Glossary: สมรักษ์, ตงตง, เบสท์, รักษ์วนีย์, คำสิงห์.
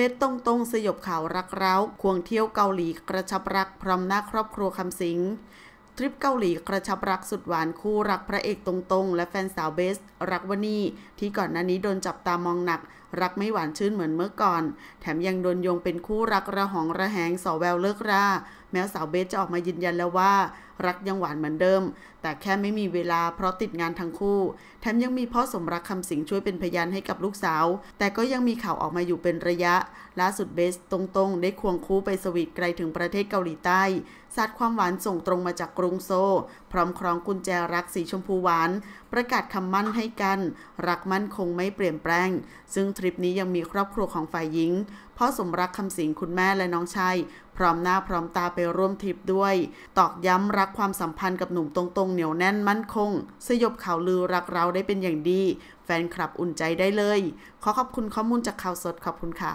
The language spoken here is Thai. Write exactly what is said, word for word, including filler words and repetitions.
เบสตรงตรงสยบข่าวรักเร้าควงเที่ยวเกาหลีกระชับรักพร้อมหน้าครอบครัวคำสิงทริปเกาหลีกระชับรักสุดหวานคู่รักพระเอกตรงๆและแฟนสาวเบสรักวณีที่ก่อนหน้านี้โดนจับตามองหนักรักไม่หวานชื่นเหมือนเมื่อก่อนแถมยังโดนโยงเป็นคู่รักระหองระแหงสอแววเลิกราแม้สาวเบสจะออกมายืนยันแล้วว่ารักยังหวานเหมือนเดิมแต่แค่ไม่มีเวลาเพราะติดงานทั้งคู่แถมยังมีพ่อสมรักคำสิงช่วยเป็นพยานให้กับลูกสาวแต่ก็ยังมีข่าวออกมาอยู่เป็นระยะล่าสุดเบสตรงๆได้ควงคู่ไปสวีทไกลถึงประเทศเกาหลีใต้สาดความหวานส่งตรงมาจากกรุงโซลพร้อมครองกุญแจรักสีชมพูหวานประกาศคำมั่นให้กันรักมั่นคงไม่เปลี่ยนแปลงซึ่งทริปนี้ยังมีครอบครัวของฝ่ายหญิงพ่อสมรักคำสิงคุณแม่และน้องชายพร้อมหน้าพร้อมตาไปร่วมทริปด้วยตอกย้ำรักความสัมพันธ์กับหนุ่มตรงๆเหนียวแน่นมั่นคงสยบข่าวลือรักเราได้เป็นอย่างดีแฟนคลับอุ่นใจได้เลยขอขอบคุณข้อมูลจากข่าวสดขอบคุณค่ะ